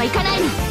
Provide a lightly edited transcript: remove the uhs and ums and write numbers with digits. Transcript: も行かないの。